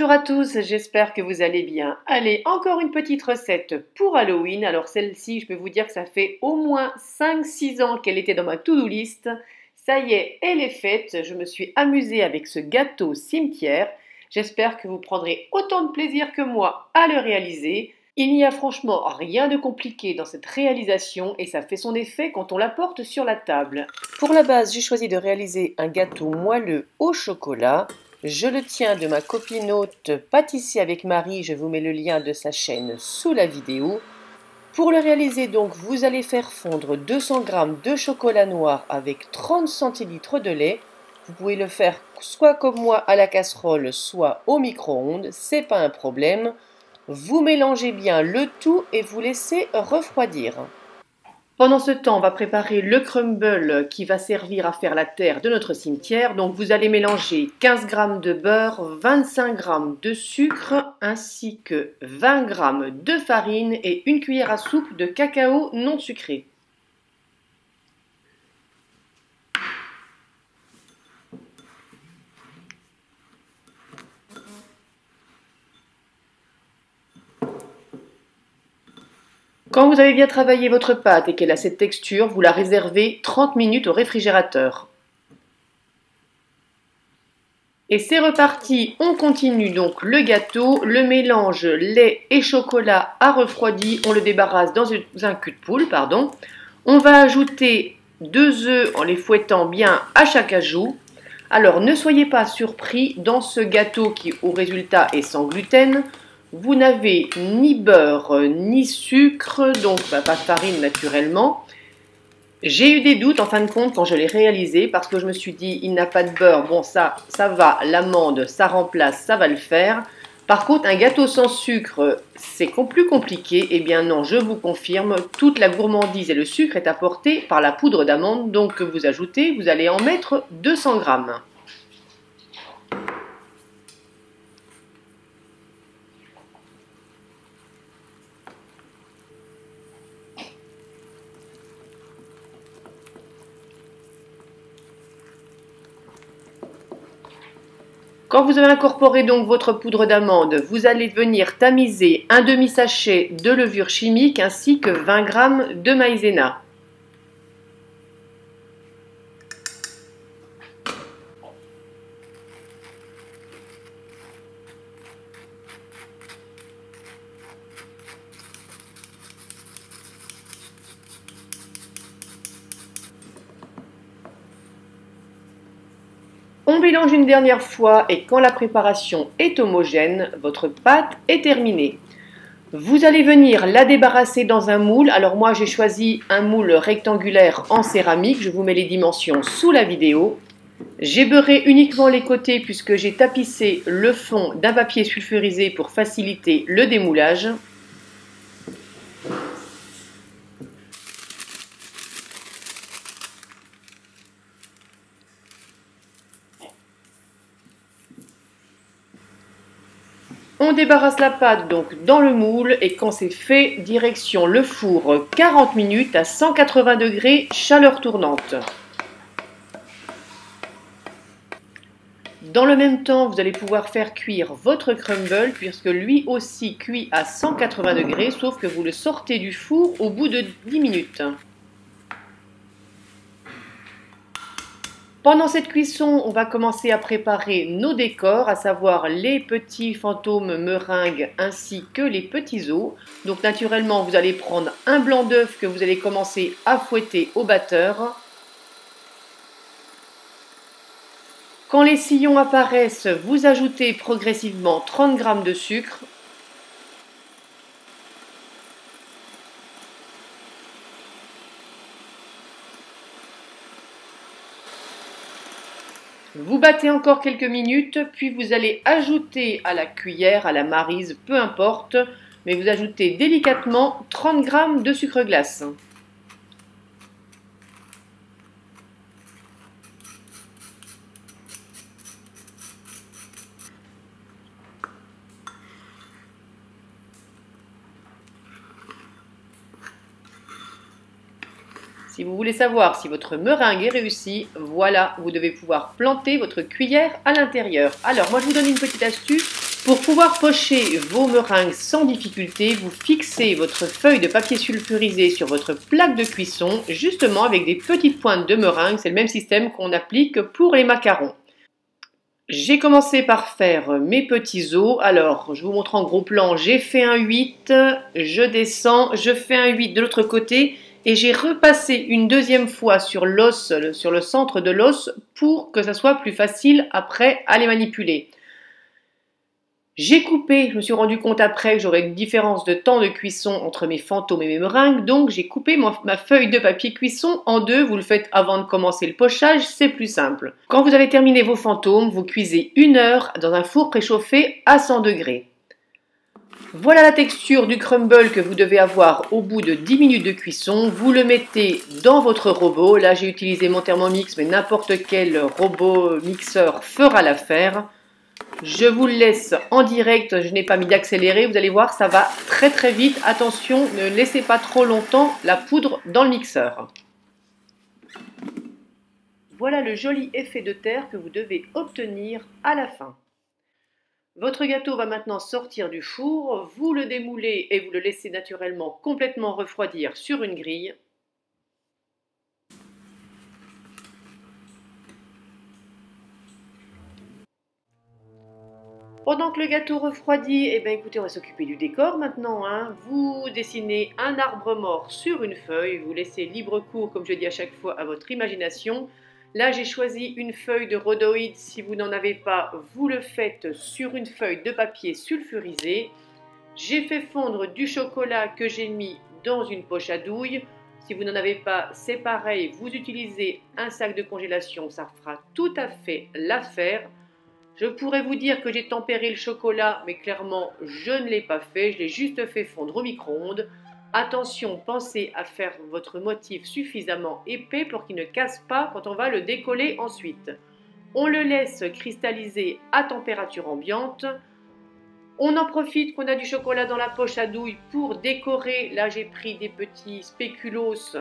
Bonjour à tous, j'espère que vous allez bien. Allez, encore une petite recette pour Halloween. Alors celle-ci, je peux vous dire que ça fait au moins 5-6 ans qu'elle était dans ma to-do list. Ça y est, elle est faite. Je me suis amusée avec ce gâteau cimetière. J'espère que vous prendrez autant de plaisir que moi à le réaliser. Il n'y a franchement rien de compliqué dans cette réalisation et ça fait son effet quand on la porte sur la table. Pour la base, j'ai choisi de réaliser un gâteau moelleux au chocolat. Je le tiens de ma copinote Pâtissez avec Marie, je vous mets le lien de sa chaîne sous la vidéo. Pour le réaliser donc, vous allez faire fondre 200 g de chocolat noir avec 30 cl de lait. Vous pouvez le faire soit comme moi à la casserole, soit au micro-ondes, c'est pas un problème. Vous mélangez bien le tout et vous laissez refroidir. Pendant ce temps, on va préparer le crumble qui va servir à faire la terre de notre cimetière. Donc vous allez mélanger 15 g de beurre, 25 g de sucre ainsi que 20 g de farine et une cuillère à soupe de cacao non sucré. Quand vous avez bien travaillé votre pâte et qu'elle a cette texture, vous la réservez 30 minutes au réfrigérateur. Et c'est reparti, on continue donc le gâteau, le mélange lait et chocolat a refroidi, on le débarrasse dans un cul de poule, pardon. On va ajouter 2 œufs en les fouettant bien à chaque ajout. Alors ne soyez pas surpris, dans ce gâteau qui au résultat est sans gluten, vous n'avez ni beurre, ni sucre, donc pas de farine naturellement. J'ai eu des doutes en fin de compte quand je l'ai réalisé parce que je me suis dit il n'a pas de beurre, bon ça va, l'amande ça remplace, ça va le faire. Par contre un gâteau sans sucre c'est plus compliqué, eh bien non je vous confirme, toute la gourmandise et le sucre est apporté par la poudre d'amande donc que vous ajoutez, vous allez en mettre 200 grammes. Quand vous avez incorporé donc votre poudre d'amande, vous allez venir tamiser un demi-sachet de levure chimique ainsi que 20 g de maïzena. On mélange une dernière fois et quand la préparation est homogène, votre pâte est terminée. Vous allez venir la débarrasser dans un moule. Alors moi j'ai choisi un moule rectangulaire en céramique, je vous mets les dimensions sous la vidéo. J'ai beurré uniquement les côtés puisque j'ai tapissé le fond d'un papier sulfurisé pour faciliter le démoulage. On débarrasse la pâte donc dans le moule et quand c'est fait, direction le four 40 minutes à 180 degrés, chaleur tournante. Dans le même temps, vous allez pouvoir faire cuire votre crumble puisque lui aussi cuit à 180 degrés, sauf que vous le sortez du four au bout de 10 minutes. Pendant cette cuisson, on va commencer à préparer nos décors, à savoir les petits fantômes meringues ainsi que les petits os. Donc naturellement, vous allez prendre un blanc d'œuf que vous allez commencer à fouetter au batteur. Quand les sillons apparaissent, vous ajoutez progressivement 30 g de sucre. Vous battez encore quelques minutes, puis vous allez ajouter à la cuillère, à la maryse, peu importe, mais vous ajoutez délicatement 30 g de sucre glace. Si vous voulez savoir si votre meringue est réussie, voilà, vous devez pouvoir planter votre cuillère à l'intérieur. Alors, moi je vous donne une petite astuce Pour pouvoir pocher vos meringues sans difficulté, vous fixez votre feuille de papier sulfurisé sur votre plaque de cuisson, justement avec des petites pointes de meringue. C'est le même système qu'on applique pour les macarons. J'ai commencé par faire mes petits os. Alors, je vous montre en gros plan, j'ai fait un 8, je descends, je fais un 8 de l'autre côté et j'ai repassé une deuxième fois sur l'os, sur le centre de l'os pour que ça soit plus facile après à les manipuler. J'ai coupé, je me suis rendu compte après que j'aurais une différence de temps de cuisson entre mes fantômes et mes meringues, donc j'ai coupé ma feuille de papier cuisson en deux. Vous le faites avant de commencer le pochage, c'est plus simple. Quand vous avez terminé vos fantômes, vous cuisez une heure dans un four préchauffé à 100 degrés. Voilà la texture du crumble que vous devez avoir au bout de 10 minutes de cuisson. Vous le mettez dans votre robot. Là, j'ai utilisé mon Thermomix, mais n'importe quel robot mixeur fera l'affaire. Je vous le laisse en direct, je n'ai pas mis d'accéléré, vous allez voir, ça va très très vite. Attention, ne laissez pas trop longtemps la poudre dans le mixeur. Voilà le joli effet de terre que vous devez obtenir à la fin. Votre gâteau va maintenant sortir du four, vous le démoulez et vous le laissez naturellement complètement refroidir sur une grille. Pendant que le gâteau refroidit, eh bien, écoutez, on va s'occuper du décor maintenant, hein. Vous dessinez un arbre mort sur une feuille, vous laissez libre cours, comme je dis à chaque fois, à votre imagination. Là, j'ai choisi une feuille de rhodoïde. Si vous n'en avez pas, vous le faites sur une feuille de papier sulfurisé. J'ai fait fondre du chocolat que j'ai mis dans une poche à douille. Si vous n'en avez pas, c'est pareil, vous utilisez un sac de congélation, ça fera tout à fait l'affaire. Je pourrais vous dire que j'ai tempéré le chocolat, mais clairement, je ne l'ai pas fait. Je l'ai juste fait fondre au micro-ondes. Attention, pensez à faire votre motif suffisamment épais pour qu'il ne casse pas quand on va le décoller ensuite. On le laisse cristalliser à température ambiante. On en profite qu'on a du chocolat dans la poche à douille pour décorer. Là, j'ai pris des petits spéculoos.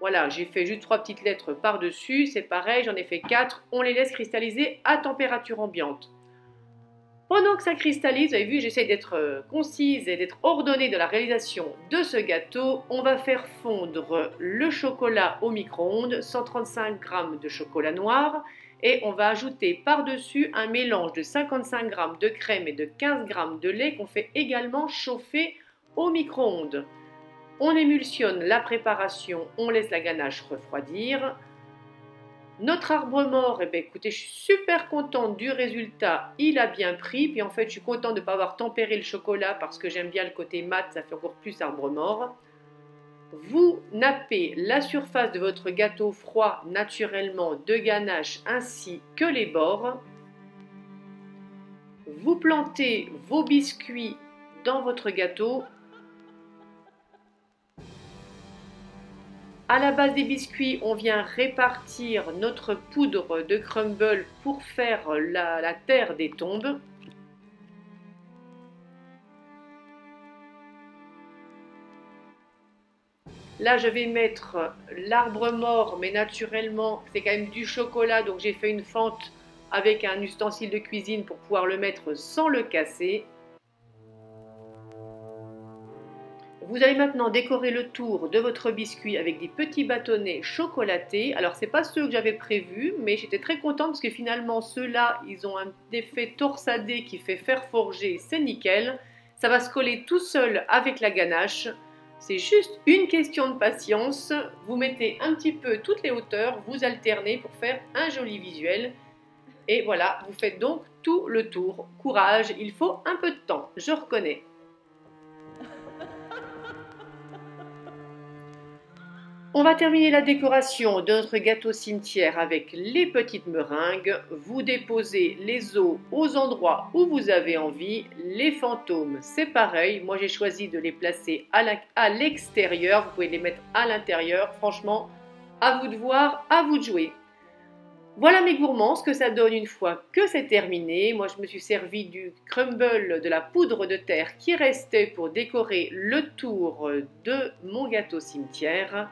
Voilà, j'ai fait juste 3 petites lettres par-dessus, c'est pareil, j'en ai fait 4. On les laisse cristalliser à température ambiante. Pendant que ça cristallise, vous avez vu, j'essaie d'être concise et d'être ordonnée de la réalisation de ce gâteau. On va faire fondre le chocolat au micro-ondes, 135 g de chocolat noir. Et on va ajouter par-dessus un mélange de 55 g de crème et de 15 g de lait qu'on fait également chauffer au micro-ondes. On émulsionne la préparation, on laisse la ganache refroidir. Notre arbre mort, eh bien, écoutez, je suis super contente du résultat, il a bien pris. Puis en fait, je suis contente de ne pas avoir tempéré le chocolat parce que j'aime bien le côté mat, ça fait encore plus arbre mort. Vous nappez la surface de votre gâteau froid naturellement de ganache ainsi que les bords. Vous plantez vos biscuits dans votre gâteau. À la base des biscuits, on vient répartir notre poudre de crumble pour faire la terre des tombes. Là, je vais mettre l'arbre mort, mais naturellement, c'est quand même du chocolat, donc j'ai fait une fente avec un ustensile de cuisine pour pouvoir le mettre sans le casser. Vous allez maintenant décorer le tour de votre biscuit avec des petits bâtonnets chocolatés. Alors, ce n'est pas ceux que j'avais prévus, mais j'étais très contente parce que finalement, ceux-là, ils ont un effet torsadé qui fait fer forgé, c'est nickel. Ça va se coller tout seul avec la ganache. C'est juste une question de patience. Vous mettez un petit peu toutes les hauteurs, vous alternez pour faire un joli visuel. Et voilà, vous faites donc tout le tour. Courage, il faut un peu de temps, je reconnais. On va terminer la décoration de notre gâteau cimetière avec les petites meringues. Vous déposez les os aux endroits où vous avez envie. Les fantômes, c'est pareil. Moi, j'ai choisi de les placer à l'extérieur. Vous pouvez les mettre à l'intérieur. Franchement, à vous de voir, à vous de jouer. Voilà mes gourmands, ce que ça donne une fois que c'est terminé. Moi, je me suis servi du crumble, de la poudre de terre qui restait pour décorer le tour de mon gâteau cimetière.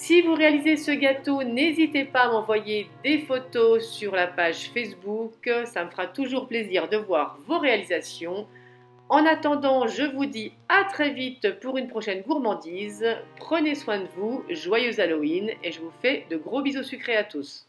Si vous réalisez ce gâteau, n'hésitez pas à m'envoyer des photos sur la page Facebook. Ça me fera toujours plaisir de voir vos réalisations. En attendant, je vous dis à très vite pour une prochaine gourmandise. Prenez soin de vous, joyeux Halloween et je vous fais de gros bisous sucrés à tous.